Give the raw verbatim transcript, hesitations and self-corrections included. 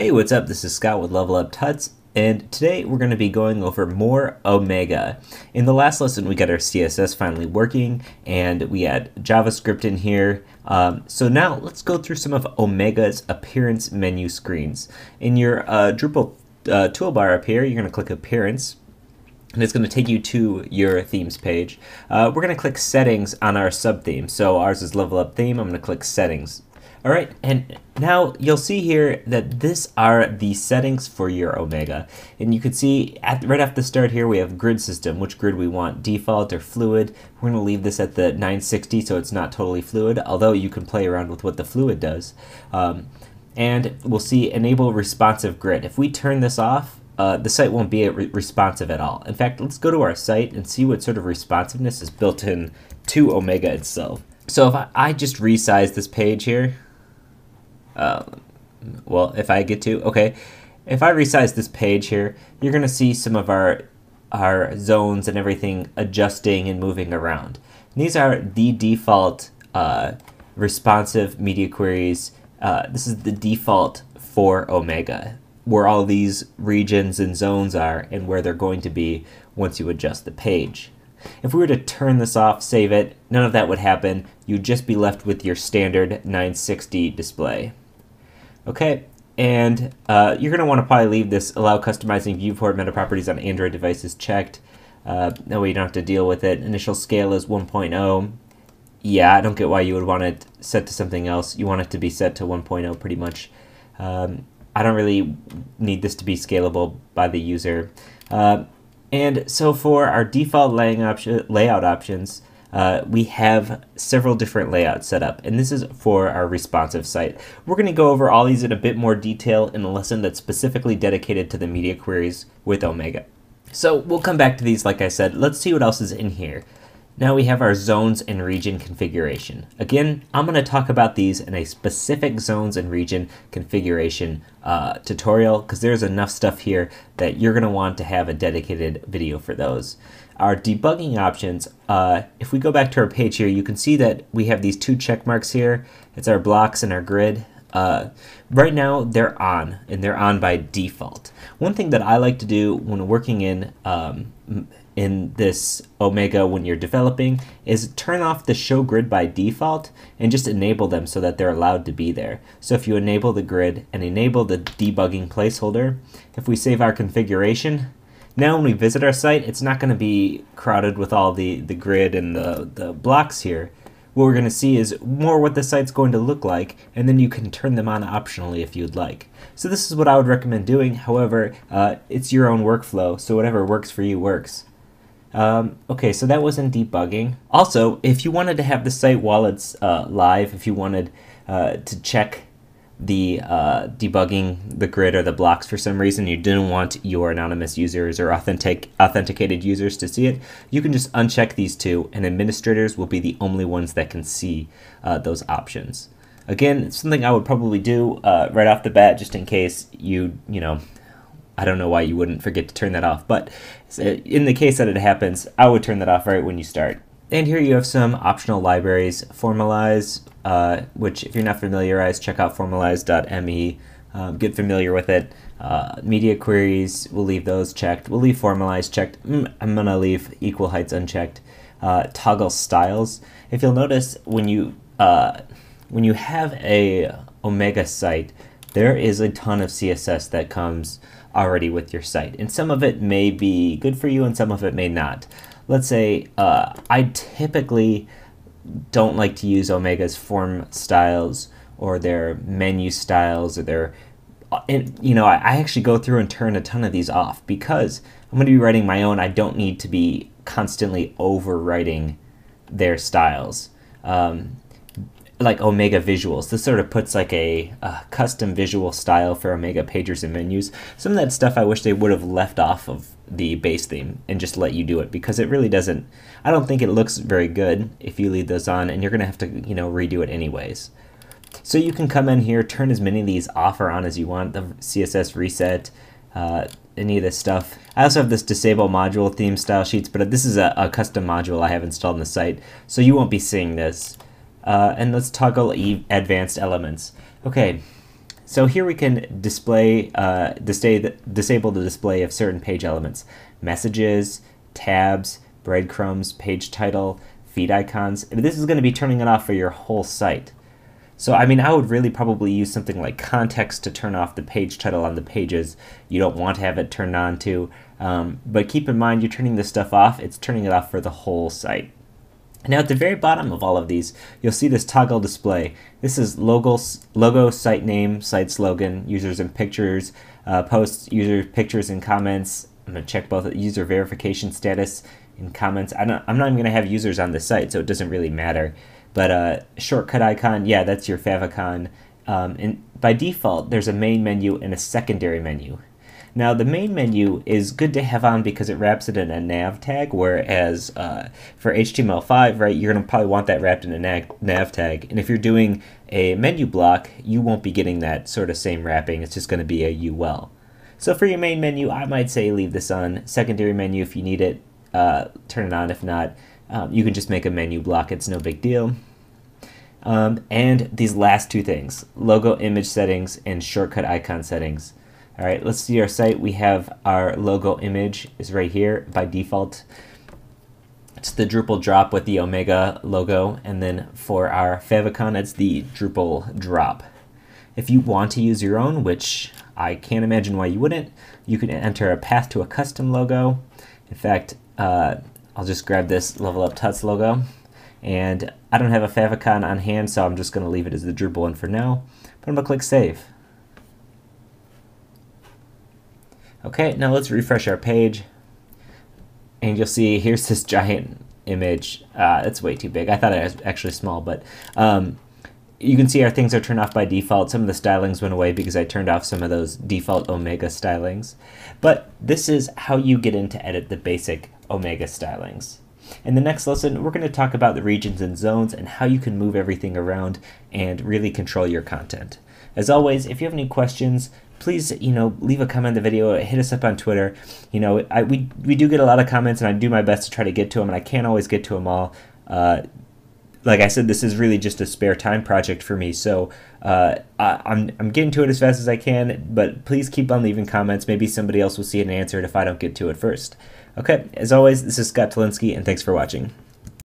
Hey, what's up? This is Scott with Level Up Tuts, and today we're going to be going over more Omega. In the last lesson, we got our C S S finally working, and we had JavaScript in here. Um, so now let's go through some of Omega's appearance menu screens. In your uh, Drupal uh, toolbar up here, you're going to click Appearance, and it's going to take you to your themes page. Uh, we're going to click Settings on our sub-theme. So ours is Level Up Theme. I'm going to click Settings. All right, and now you'll see here that this are the settings for your Omega. And you can see at, right off the start here, we have grid system, which grid we want, default or fluid. We're gonna leave this at the nine sixty so it's not totally fluid, although you can play around with what the fluid does. Um, and we'll see enable responsive grid. If we turn this off, uh, the site won't be re responsive at all. In fact, let's go to our site and see what sort of responsiveness is built in to Omega itself. So if I, I just resize this page here, Uh, well, if I get to, okay, if I resize this page here, you're going to see some of our our zones and everything adjusting and moving around. And these are the default uh, responsive media queries. Uh, this is the default for Omega, where all these regions and zones are and where they're going to be once you adjust the page. If we were to turn this off, save it, none of that would happen. You'd just be left with your standard nine sixty display. Okay, and uh, you're going to want to probably leave this allow customizing viewport meta properties on Android devices checked. Uh, that way you don't have to deal with it. Initial scale is one point oh. Yeah, I don't get why you would want it set to something else. You want it to be set to one point oh pretty much. Um, I don't really need this to be scalable by the user. Uh, and so for our default laying option, layout options, Uh, we have several different layouts set up, and this is for our responsive site. We're going to go over all these in a bit more detail in a lesson that's specifically dedicated to the media queries with Omega. So we'll come back to these, like I said. Let's see what else is in here. Now we have our zones and region configuration. Again, I'm going to talk about these in a specific zones and region configuration uh, tutorial, because there's enough stuff here that you're going to want to have a dedicated video for those. Our debugging options, uh, if we go back to our page here, you can see that we have these two check marks here. It's our blocks and our grid. Uh, right now they're on, and they're on by default. One thing that I like to do when working in um, in this Omega when you're developing is turn off the show grid by default and just enable them so that they're allowed to be there. So if you enable the grid and enable the debugging placeholder, if we save our configuration, now when we visit our site, it's not going to be crowded with all the, the grid and the, the blocks here. What we're going to see is more what the site's going to look like, and then you can turn them on optionally if you'd like. So this is what I would recommend doing. However, uh, it's your own workflow, so whatever works for you works. Um, okay, so that was in debugging. Also, if you wanted to have the site while it's uh, live, if you wanted uh, to check the uh, debugging the grid or the blocks for some reason, you didn't want your anonymous users or authentic authenticated users to see it, you can just uncheck these two, and administrators will be the only ones that can see uh, those options. Again, it's something I would probably do uh, right off the bat, just in case you, you know, I don't know why you wouldn't forget to turn that off, but in the case that it happens, I would turn that off right when you start. And here you have some optional libraries. Formalize, uh, which if you're not familiarized, check out formalize dot me. Um, get familiar with it. Uh, media queries, we'll leave those checked. We'll leave formalize checked. Mm, I'm going to leave equal heights unchecked. Uh, toggle styles. If you'll notice, when you, uh, when you have a Omega site, there is a ton of C S S that comes already with your site. And some of it may be good for you and some of it may not. Let's say uh, I typically don't like to use Omega's form styles or their menu styles or their, and, you know, I, I actually go through and turn a ton of these off because I'm going to be writing my own. I don't need to be constantly overwriting their styles. Um, like Omega visuals, this sort of puts like a, a custom visual style for Omega pagers and menus. Some of that stuff I wish they would have left off of the base theme and just let you do it, because it really doesn't, I don't think it looks very good if you leave those on, and you're going to have to, you know, redo it anyways. So you can come in here, turn as many of these off or on as you want, the C S S reset, uh, any of this stuff. I also have this disable module theme style sheets, but this is a, a custom module I have installed on the site, so you won't be seeing this. Uh, and let's toggle advanced elements. Okay, So here we can display, uh, dis disable the display of certain page elements, messages, tabs, breadcrumbs, page title, feed icons. I mean, this is going to be turning it off for your whole site. So, I mean, I would really probably use something like context to turn off the page title on the pages you don't want to have it turned on to. Um, but keep in mind, you're turning this stuff off. It's turning it off for the whole site. Now, at the very bottom of all of these, you'll see this toggle display. This is logo, logo, site name, site slogan, users and pictures, uh, posts, user pictures and comments. I'm going to check both user verification status and comments. I don't, I'm not even going to have users on this site, so it doesn't really matter. But uh, shortcut icon, yeah, that's your favicon. Um, and by default, there's a main menu and a secondary menu. Now, the main menu is good to have on because it wraps it in a nav tag, whereas uh, for H T M L five, right, you're going to probably want that wrapped in a nav, nav tag. And if you're doing a menu block, you won't be getting that sort of same wrapping. It's just going to be a U L. So for your main menu, I might say leave this on. Secondary menu, if you need it, uh, turn it on. If not, um, you can just make a menu block. It's no big deal. Um, and these last two things, logo image settings and shortcut icon settings. All right, let's see our site. We have our logo image is right here by default. It's the Drupal drop with the Omega logo. And then for our favicon, it's the Drupal drop. If you want to use your own, which I can't imagine why you wouldn't, you can enter a path to a custom logo. In fact, uh, I'll just grab this Level Up Tuts logo. And I don't have a favicon on hand, so I'm just going to leave it as the Drupal one for now. But I'm going to click Save. Okay, now let's refresh our page, and you'll see here's this giant image. Uh, it's way too big. I thought it was actually small, but um, you can see our things are turned off by default. Some of the stylings went away because I turned off some of those default Omega stylings. But this is how you get in to edit the basic Omega stylings. In the next lesson, we're going to talk about the regions and zones and how you can move everything around and really control your content. As always, if you have any questions, please, you know, leave a comment on the video, hit us up on Twitter. You know, I, we, we do get a lot of comments, and I do my best to try to get to them, and I can't always get to them all. Uh, like I said, this is really just a spare time project for me, so uh, I, I'm, I'm getting to it as fast as I can, but please keep on leaving comments. Maybe somebody else will see it and answer it if I don't get to it first. Okay, as always, this is Scott Tolinsky, and thanks for watching.